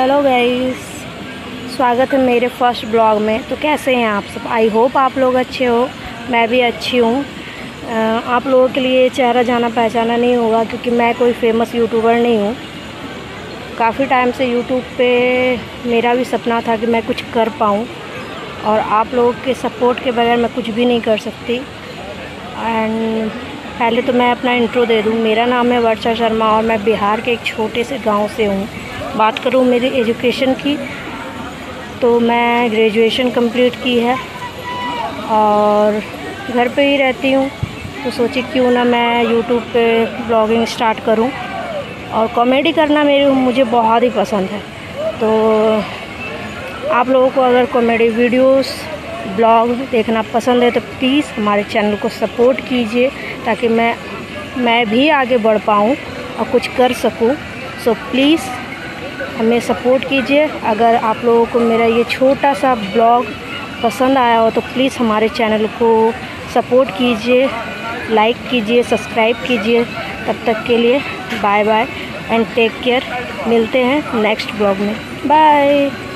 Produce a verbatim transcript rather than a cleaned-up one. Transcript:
Hello guys, स्वागत है मेरे फर्स्ट ब्लॉग में। तो कैसे हैं आप सब? आई होप आप लोग अच्छे हो, मैं भी अच्छी हूँ। आप लोगों के लिए चेहरा जाना पहचाना नहीं होगा क्योंकि मैं कोई फेमस यूट्यूबर नहीं हूँ। काफ़ी टाइम से यूट्यूब पे मेरा भी सपना था कि मैं कुछ कर पाऊँ, और आप लोगों के सपोर्ट के बगैर मैं कुछ भी नहीं कर सकती। एंड पहले तो मैं अपना इंट्रो दे दूँ। मेरा नाम है वर्षा शर्मा और मैं बिहार के एक छोटे से गाँव से हूँ। बात करूँ मेरी एजुकेशन की, तो मैं ग्रेजुएशन कंप्लीट की है और घर पे ही रहती हूँ। तो सोची क्यों ना मैं यूट्यूब पे ब्लॉगिंग स्टार्ट करूँ, और कॉमेडी करना मेरे मुझे बहुत ही पसंद है। तो आप लोगों को अगर कॉमेडी वीडियोस, ब्लॉग देखना पसंद है तो प्लीज़ हमारे चैनल को सपोर्ट कीजिए, ताकि मैं मैं भी आगे बढ़ पाऊँ और कुछ कर सकूँ। सो प्लीज़ हमें सपोर्ट कीजिए। अगर आप लोगों को मेरा ये छोटा सा ब्लॉग पसंद आया हो तो प्लीज़ हमारे चैनल को सपोर्ट कीजिए, लाइक कीजिए, सब्सक्राइब कीजिए। तब तक के लिए bye bye and take care. मिलते हैं नेक्स्ट ब्लॉग में। बाय।